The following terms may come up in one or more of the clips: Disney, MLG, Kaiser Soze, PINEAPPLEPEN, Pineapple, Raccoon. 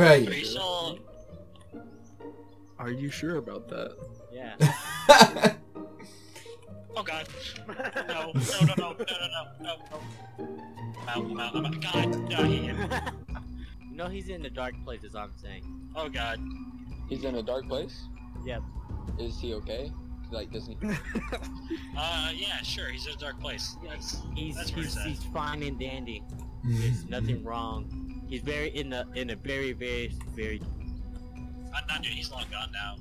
Where are you? Are you sure about that? Yeah. Oh god. No. God, no. You know he's in a dark place is all I'm saying. Oh god. He's in a dark place? Yep. Is he okay? Like Disney. Yeah, sure. He's in a dark place. Yes. He's fine and dandy. There's nothing wrong. He's very in a very. I'm not dude. He's long gone now.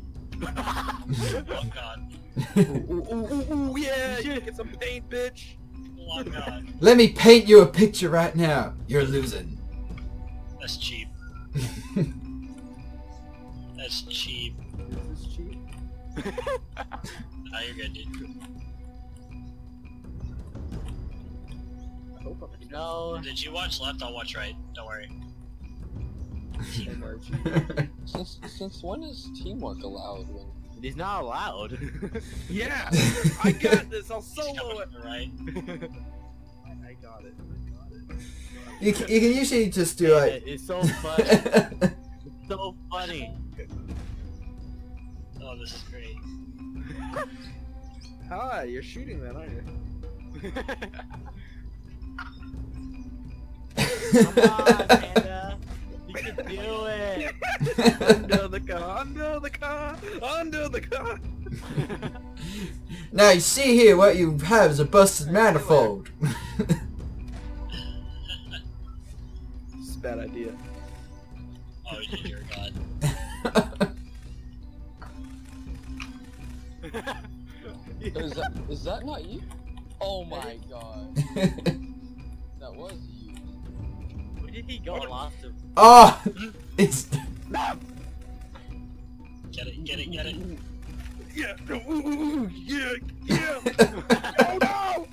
Long gone. Ooh, yeah. You get some paint, bitch. Long gone. Let me paint you a picture right now. You're losing. That's cheap. That's cheap. This is cheap. Nah, you're good, dude. I hope I'm no. Did you watch left? I'll watch right. Don't worry. Teamwork. since when is teamwork allowed? When... It is not allowed. Yeah. I got this. I'll solo it. Right. I got it. You can usually just do it. It's so funny. It's so funny. Oh, this is great. Hi, you're shooting that, aren't you? Come on, Panda. You can do it. Under the car, under the car, under the car. Now you see here what you have is a busted manifold. It's a bad idea. Oh, dear God. Is that not you? Oh my god. That was you. Where did he go? I lost him. Oh! It's... Get it, get it, get it. Yeah, yeah, yeah! Oh no!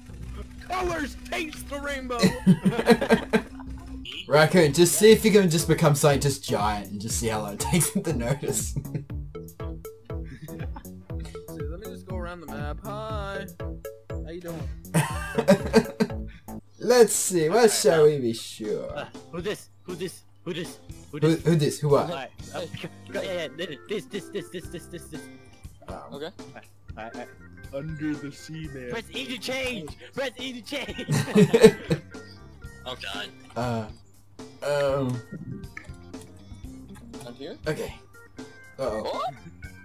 Colors taste the rainbow! Raccoon, just see if you can just become something just giant and just see how long it takes them to notice. The map. Hi. How you doing? Let's see. What shall we be sure? Who this? Who this? Who this? Who this? Who this? Who what? Right. Yeah. This. Okay. Alright. Under the sea, man. Press E to change. Press E to change. Oh god. I'm here. Okay. Oh.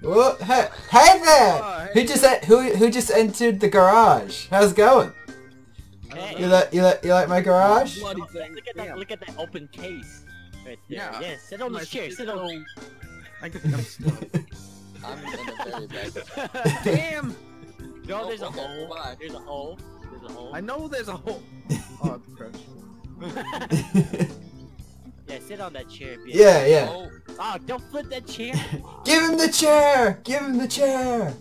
Whoa, hey there! Hi. Who just entered the garage? How's it going? Hey. You like my garage? Oh, look at that open case. Right there. Yeah. Yeah. Sit on this chair. Sit on. I'm in a very bad. Damn! No, there's a hole. Why? There's a hole. There's a hole. I know there's a hole. Oh, I'm crushed. Yeah, sit on that chair. Yeah. Oh, don't flip that chair. Give him the chair. Give him the chair.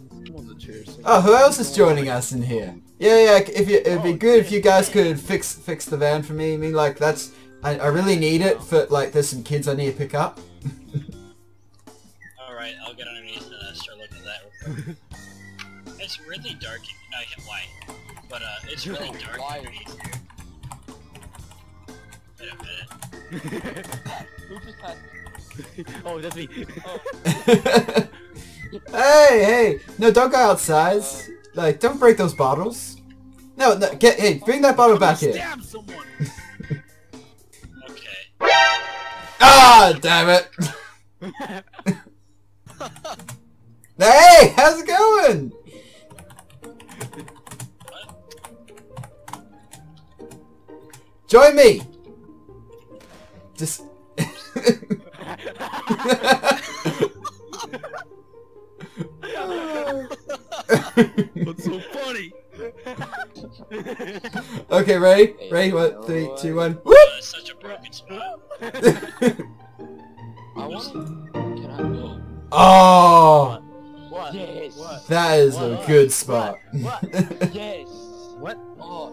Oh, who else is joining us in here? Yeah. It'd be good if you guys could fix the van for me. I mean, like that's I really need it for like there's some kids I need to pick up. All right, I'll get underneath and start looking at that real quick. It's really dark. I hit white, but it's really dark underneath here. Wait a minute. Who just had... Oh, that's me. Oh. Hey! No, don't go outside. Like, don't break those bottles. No, hey, bring that bottle back here. Stab someone. Okay. Ah, damn it! Hey, how's it going? What? Join me. Just What's so funny? Okay, ready? Ready? What? 3, 2, 1. Whoop! Such a broken spot. I want to. Can I go? Oh. What? Yes. What? That is a good spot. What? Yes. What? Oh.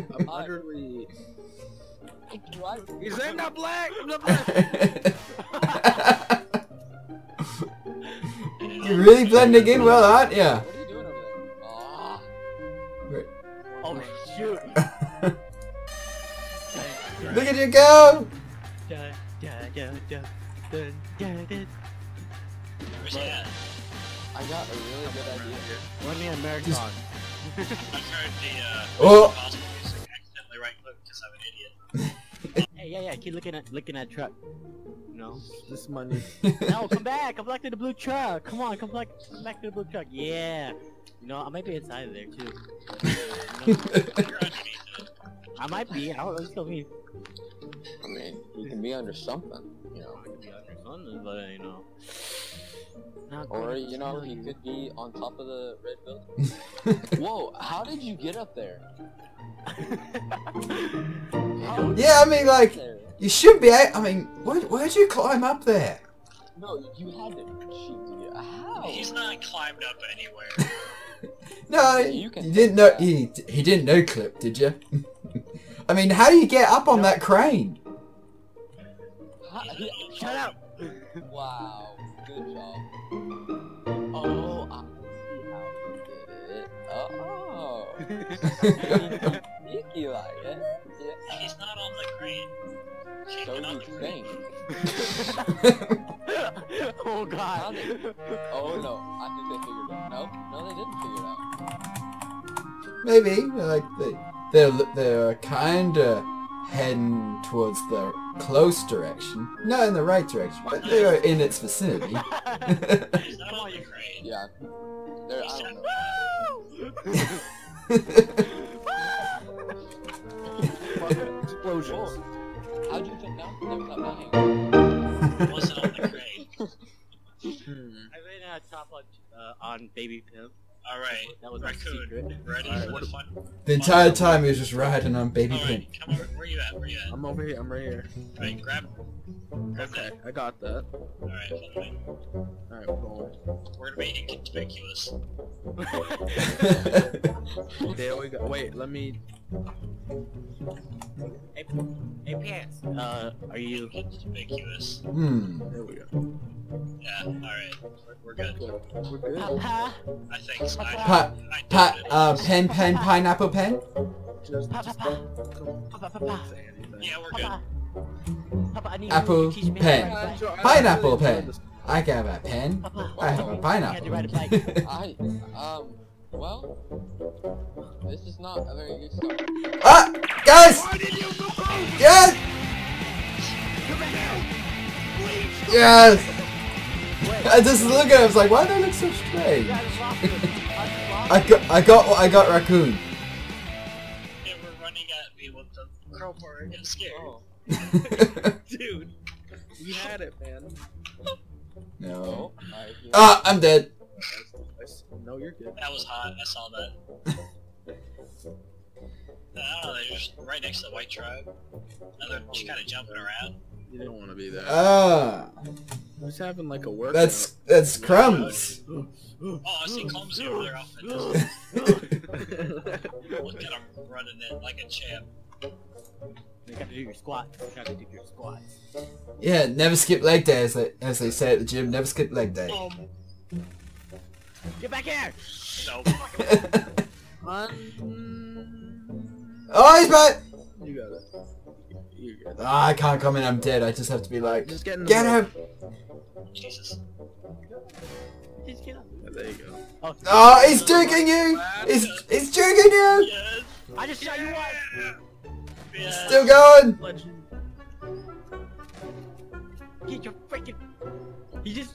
I'm utterly... Is that not black? I'm not black! You're really blending in well, aren't you? What are you doing over there? Oh, shoot. Look at you go! Where's he at? I got a really good idea. Let me American. I've heard the possible music accidentally right click because I'm an idiot. Hey, yeah, keep looking at truck. No, this is money. No, come back! Come back to the blue truck! Come on, come back to the blue truck! Yeah! You know, I might be inside of there too. You know, you're underneath it. I might be. I don't know. I mean, you can be under something. You know, I can be under something, but you know. Or you know, you could be on top of the red building. Whoa! How did you get up there? Yeah, I mean, like you should be. I mean, where'd you climb up there? No, you had to cheat to get. How? He's not climbed up anywhere. No, yeah, you didn't know. He didn't know clip, did you? I mean, how do you get up on that crane? Shut up! Wow, good job. Oh, I see how you did it. Oh, Nicky like it. Yeah. He's not on the crane. So you think? Oh god. Oh no, I think they figured it out. No, they didn't figure it out. Maybe, like they're kinda heading towards the close direction. Not in the right direction, but they are in its vicinity. He's not on the crane. Yeah. They're I don't know. Explosions. How'd you think that was up behind? Wasn't on the crane. I made a top on Baby Pimp. Alright, that was Raccoon. Ready for the fun? The entire time he was just riding on Baby Pimp. Come over, where you at? I'm over here, I'm right here. Alright, grab that. I got that. Alright, follow me. Alright, we're gonna be inconspicuous. There we go. Wait, let me... Hey, Pants. Are you conspicuous? There we go. Yeah. All right. We're good. We're good. I think. So. Pen. Pineapple pen. Just yeah, we're good. Apple pen. Pineapple pen. I have a pen. I have a pineapple. Well, this is not a very good start. Ah! Guys! Yes! Yes! I just look at him, I was like, why do I look so strange? I got Raccoon. They were running at me with the crowbar and scared. Dude, you had it, man. No. Ah, I'm dead. No, you're good. That was hot. I saw that. I don't know, they're just right next to the white tribe. Now they're just kind of jumping around. You don't want to be there. Ah. Who's having like a workout? That's Crumbs. Oh, I see Crumbs over there off in the distance. Look at him running in like a champ. You gotta do your squats. Yeah, never skip leg day, as they say at the gym. Never skip leg day. Get back here! No. Oh, he's back! You got it. Oh, I can't come in, I'm dead. I just have to be like, just get him! Jesus. Just get up. Oh, there you go. Oh, he's juking you! He's juking you! Yes. I just shot you one! Yes. Still going! Get your freaking... He just...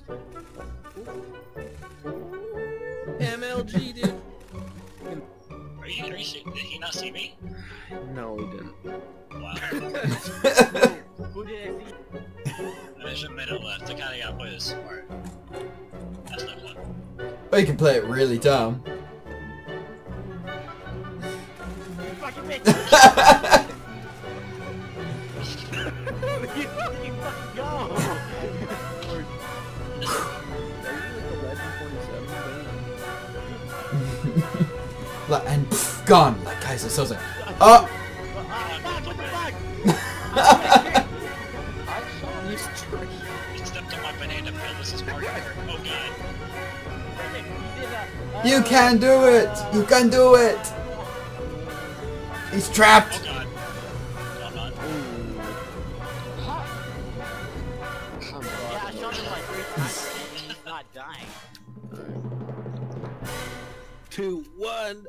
MLG, dude. Are you did he not see me? No, he didn't. Wow. Who did I see? There's a minute left. I kinda gotta play this smart. That's no fun. But you can play it really dumb. Fucking bitch! You fucking go! And pff, gone like Kaiser Soze. Oh! What the fuck? I saw this trick. He stepped on my banana peel. This is part of her. Oh god. You can do it! You can do it! He's trapped! Oh god. No, I'm not. He's not dying. 2, 1.